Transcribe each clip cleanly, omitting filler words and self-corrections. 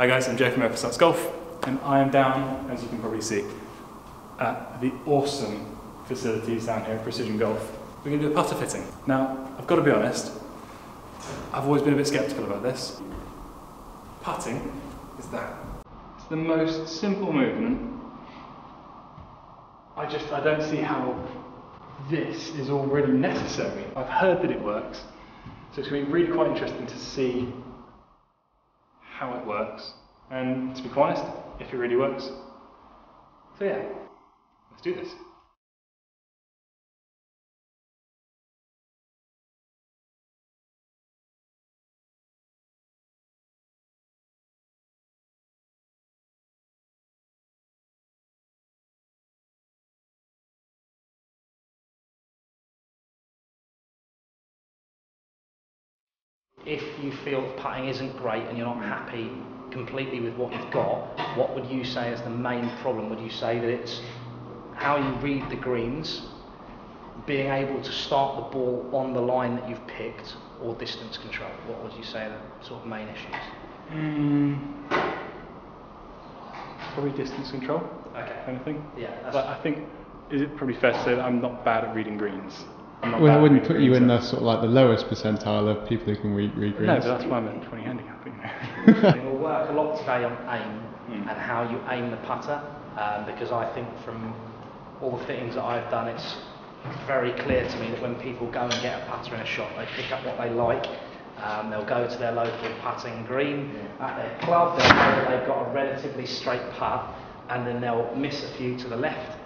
Hi guys, I'm Joe from Open Stance Golf, and I am down, as you can probably see, at the awesome facilities down here at Precision Golf. We're going to do a putter fitting. Now, I've got to be honest, I've always been a bit sceptical about this. Putting is that. It's the most simple movement. I don't see how this is all really necessary. I've heard that it works, so it's going to be really quite interesting to see how it works. And to be quite honest, if it really works. So yeah, let's do this. If you feel putting isn't great and you're not happy completely with what you've got, what would you say is the main problem? Would you say that it's how you read the greens, being able to start the ball on the line that you've picked, or distance control? What would you say are the sort of main issues? Probably distance control. Okay. Kind of thing. Yeah. But I think, is it probably fair to say that I'm not bad at reading greens? Well, I wouldn't put you in the sort of like the lowest percentile of people who can read greens. No, but that's why I'm at 20 handicap. We'll work a lot today on aim and how you aim the putter, because I think from all the fittings that I've done, it's very clear to me that when people go and get a putter and a shot, they pick up what they like. They'll go to their local putting green at their club. They'll know that they've got a relatively straight putt, and then they'll miss a few to the left,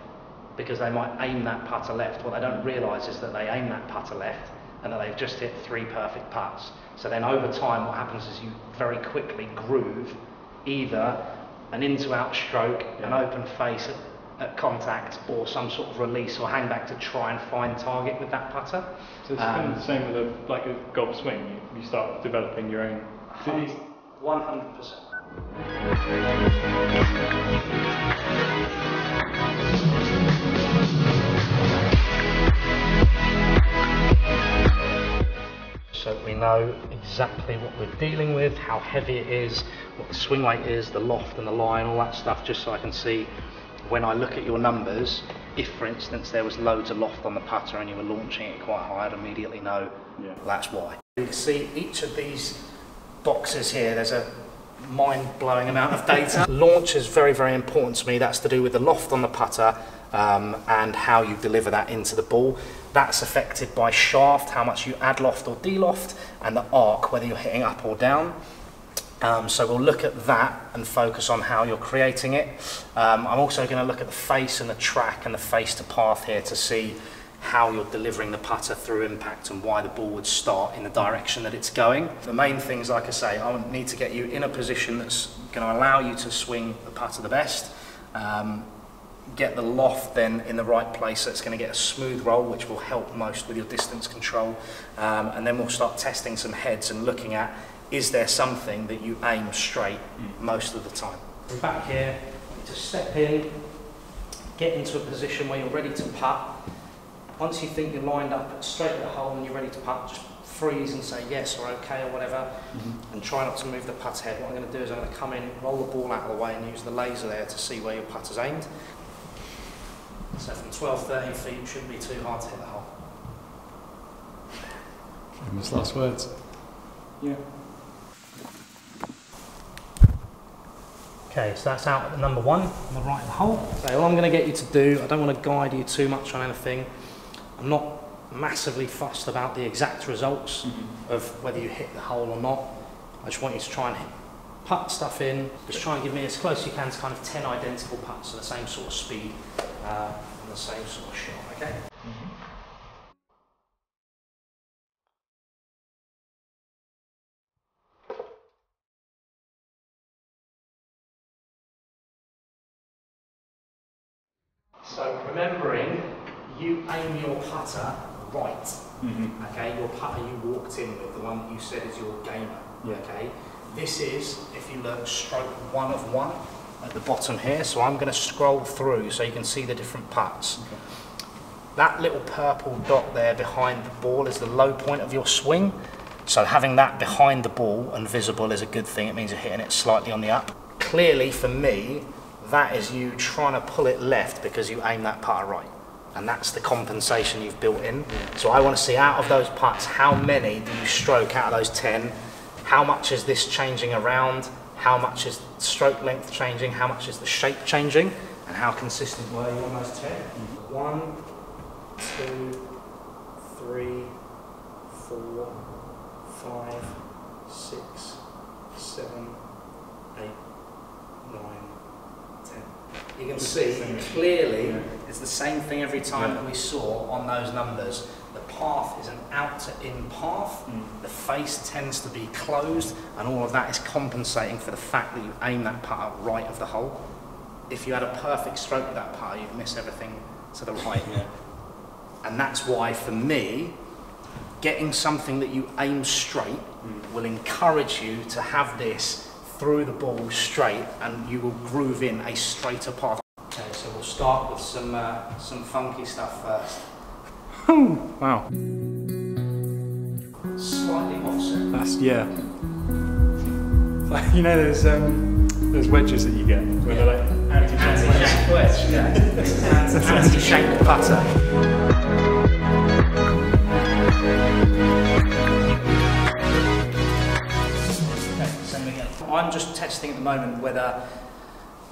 because they might aim that putter left. What they don't realise is that they aim that putter left and that they've just hit three perfect putts. So then over time what happens is you very quickly groove either an in-to-out stroke, an open face at contact, or some sort of release or hang back to try and find target with that putter. So it's kind of the same with a golf swing, you start developing your own... 100%. So we know exactly what we're dealing with, how heavy it is, what the swing weight is, the loft and the line, all that stuff, just so I can see when I look at your numbers, if for instance there was loads of loft on the putter and you were launching it quite high, I'd immediately know that's why. You can see each of these boxes here, there's a mind-blowing amount of data. Launch is very, very important to me. That's to do with the loft on the putter, and how you deliver that into the ball. That's affected by shaft, how much you add loft or de-loft, and the arc, whether you're hitting up or down. So we'll look at that and focus on how you're creating it. I'm also going to look at the face and the track and the face to path here to see how you're delivering the putter through impact and why the ball would start in the direction that it's going. The main things, like I say, I need to get you in a position that's going to allow you to swing the putter the best. Get the loft then in the right place, so it's going to get a smooth roll, which will help most with your distance control. And then we'll start testing some heads and looking at, is there something that you aim straight most of the time? From back here, you need to step in, get into a position where you're ready to putt. Once you think you're lined up straight at the hole and you're ready to putt, just freeze and say yes or okay or whatever, and try not to move the putt head. What I'm going to do is I'm going to come in, roll the ball out of the way and use the laser there to see where your putter's aimed. So from 12, 13 feet, it shouldn't be too hard to hit the hole. Famous last words. Yeah. Okay, so that's out at number one, on the right of the hole. So all I'm going to get you to do, I don't want to guide you too much on anything. I'm not massively fussed about the exact results of whether you hit the hole or not. I just want you to try and putt stuff in. Just try and give me as close as you can to kind of 10 identical putts, so the same sort of speed and the same sort of shot, okay? So remembering, you aim your putter right, okay? Your putter you walked in with, the one that you said is your gamer, okay? This is, if you look, stroke 1 of 1 at the bottom here. So I'm going to scroll through so you can see the different putts. That little purple dot there behind the ball is the low point of your swing. So having that behind the ball and visible is a good thing. It means you're hitting it slightly on the up. Clearly for me, that is you trying to pull it left because you aim that putter right. And that's the compensation you've built in. So I want to see out of those putts, how many do you stroke out of those 10? How much is this changing around? How much is stroke length changing? How much is the shape changing? And how consistent were you on those 10? 1, 2, 3, 4, 5, 6, 7, 8, 9, 10. You can see clearly it's the same thing every time that we saw on those numbers. The path is an out to in path, the face tends to be closed, and all of that is compensating for the fact that you aim that putter right of the hole. If you had a perfect stroke with that putter, you'd miss everything to the right. And that's why for me, getting something that you aim straight will encourage you to have this through the ball straight, and you will groove in a straighter path. Okay, so we'll start with some funky stuff first. Wow. Slightly offset. That's, yeah. You know those wedges that you get, where they're like anti-shaped wedge. Yeah, anti-shaped putter. I'm just testing at the moment whether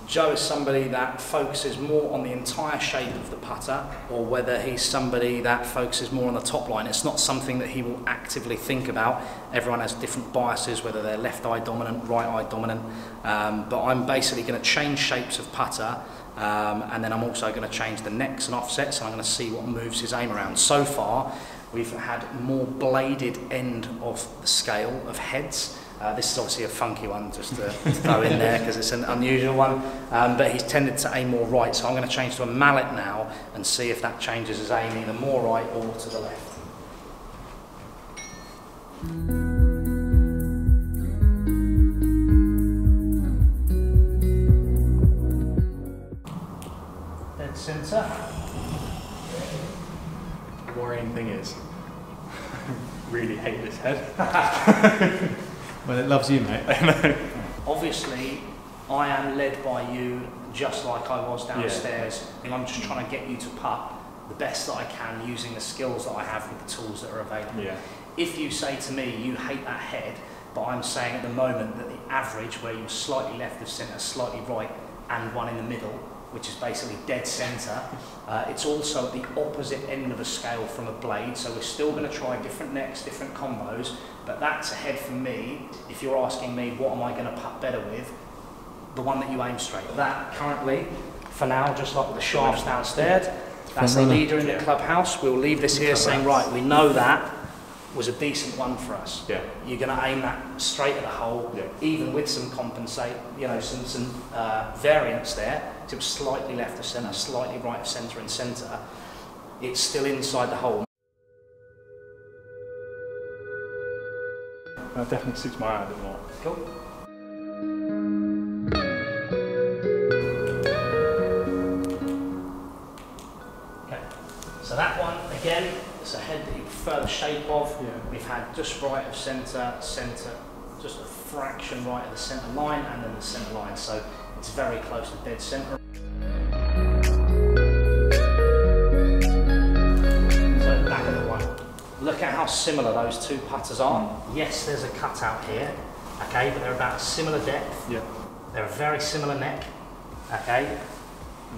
Joe is somebody that focuses more on the entire shape of the putter, or whether he's somebody that focuses more on the top line. It's not something that he will actively think about. Everyone has different biases, whether they're left eye dominant, right eye dominant. But I'm basically going to change shapes of putter, and then I'm also going to change the necks and offsets, and I'm going to see what moves his aim around. So far, we've had more bladed end of the scale of heads. This is obviously a funky one just to throw in there because it's an unusual one, but he's tended to aim more right, so I'm going to change to a mallet now and see if that changes his aim either more right or to the left. Dead centre. The worrying thing is, I really hate this head. Well, it loves you, mate. Obviously, I am led by you just like I was downstairs, and I'm just trying to get you to putt the best that I can using the skills that I have with the tools that are available. If you say to me, you hate that head, but I'm saying at the moment that the average where you're slightly left of centre, slightly right, and one in the middle, which is basically dead centre. It's also at the opposite end of a scale from a blade, so we're still going to try different necks, different combos, but that's a head for me. If you're asking me what am I going to putt better with, the one that you aim straight. That currently, for now, just like with the shafts downstairs, that's the leader in the clubhouse. We'll leave this here saying, right, we know that was a decent one for us. You're going to aim that straight at the hole, even with some compensate, you know, some variance there. So it was slightly left of centre, slightly right of centre and centre. It's still inside the hole. That definitely suits my eye a bit more. Cool. Okay, so that one, again, it's a head that you prefer the shape of. We've had just right of centre, centre, just a fraction right of the centre line, and then the centre line. So it's very close to dead centre. So back of the one. Look at how similar those two putters are. Yes, there's a cutout here, okay, but they're about a similar depth. They're a very similar neck, okay.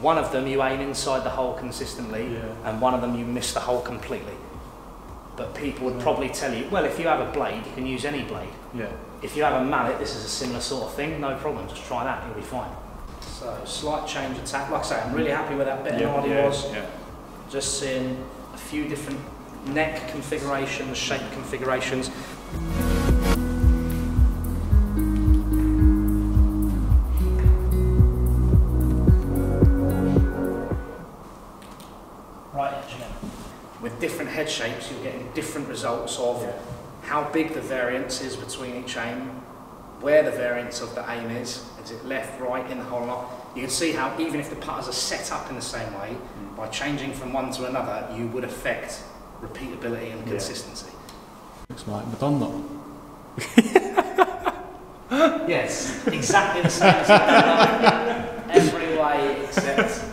One of them you aim inside the hole consistently, and one of them you miss the hole completely. But people would probably tell you, well, if you have a blade, you can use any blade. If you have a mallet, this is a similar sort of thing, no problem, just try that, you'll be fine. So, slight change of tack. Like I say, I'm really happy with that bit of body was. Just seeing a few different neck configurations, shape configurations. With different head shapes, you're getting different results of how big the variance is between each aim, where the variance of the aim is it left, right, in the whole lot. You can see how even if the putters are set up in the same way, by changing from one to another, you would affect repeatability and consistency. Looks like Madonna. Yes, exactly the same as Madonna. Every way except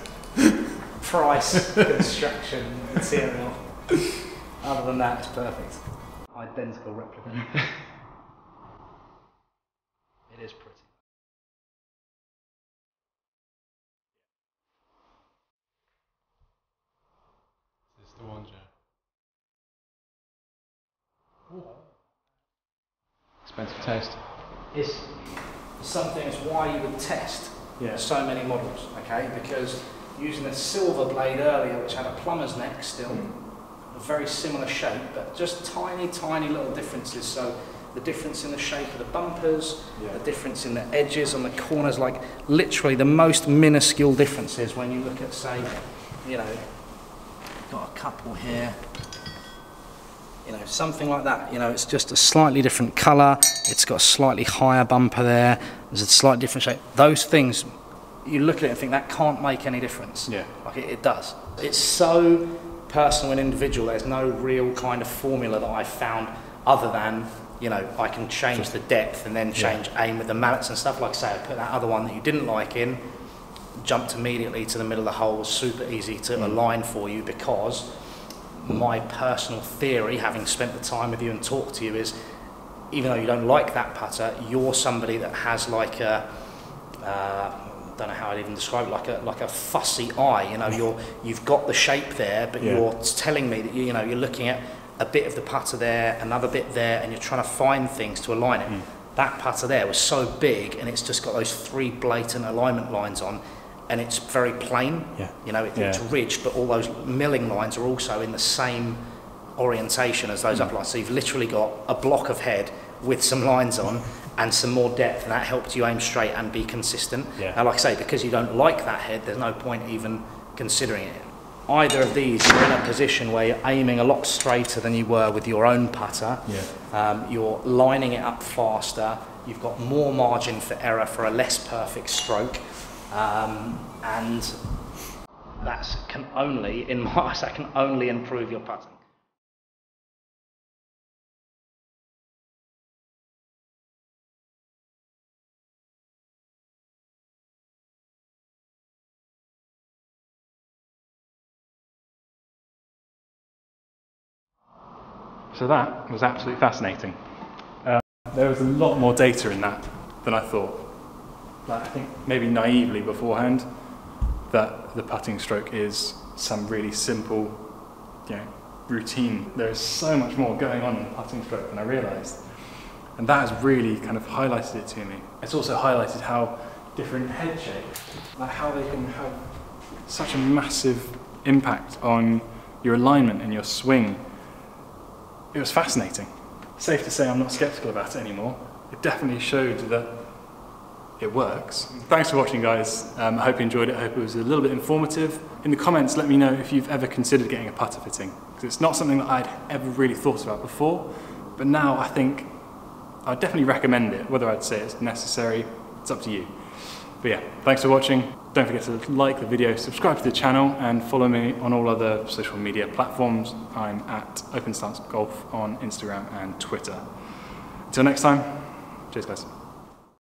price, construction, material. Other than that, it's perfect. Identical replica. It is pretty. Is this the one, Joe? Expensive test. It's something, it's why you would test so many models, okay? Because using a silver blade earlier, which had a plumber's neck still, a very similar shape, but just tiny, tiny little differences. So the difference in the shape of the bumpers, the difference in the edges on the corners, like literally the most minuscule differences when you look at, say, you know, got a couple here, you know, something like that. You know, it's just a slightly different colour, it's got a slightly higher bumper there, there's a slight different shape. Those things, you look at it and think that can't make any difference. Yeah. Like it does. It's so personal and individual, there's no real kind of formula that I found other than, you know, I can change the depth and then change aim with the mallets and stuff. Like I say, I put that other one that you didn't like in, jumped immediately to the middle of the hole, was super easy to align for you, because my personal theory, having spent the time with you and talked to you, is even though you don't like that putter, you're somebody that has like a, I don't know how I'd even describe it, like a fussy eye. You know, you've got the shape there, but you're telling me that you know you're looking at a bit of the putter there, another bit there, and you're trying to find things to align it. That putter there was so big, and it's just got those three blatant alignment lines on, and it's very plain. You know, it's ridged, but all those milling lines are also in the same orientation as those up lines. So you've literally got a block of head with some lines on and some more depth, and that helped you aim straight and be consistent. Now, like I say, because you don't like that head, there's no point even considering it. Either of these, you're in a position where you're aiming a lot straighter than you were with your own putter. You're lining it up faster, you've got more margin for error for a less perfect stroke, and that can only, in my eyes, that can only improve your putting. So that was absolutely fascinating. There was a lot more data in that than I thought. Like, I think maybe naively beforehand that the putting stroke is some really simple, you know, routine. There is so much more going on in the putting stroke than I realised, and that has really kind of highlighted it to me. It's also highlighted how different head shapes, like how they can have such a massive impact on your alignment and your swing. It was fascinating. Safe to say I'm not sceptical about it anymore. It definitely showed that it works. Thanks for watching, guys. I hope you enjoyed it. I hope it was a little bit informative. In the comments, let me know if you've ever considered getting a putter fitting, because it's not something that I'd ever really thought about before, but now I think I'd definitely recommend it. Whether I'd say it's necessary, it's up to you. But yeah, thanks for watching. Don't forget to like the video, subscribe to the channel, and follow me on all other social media platforms. I'm at Open Stance Golf on Instagram and Twitter. Until next time, cheers guys.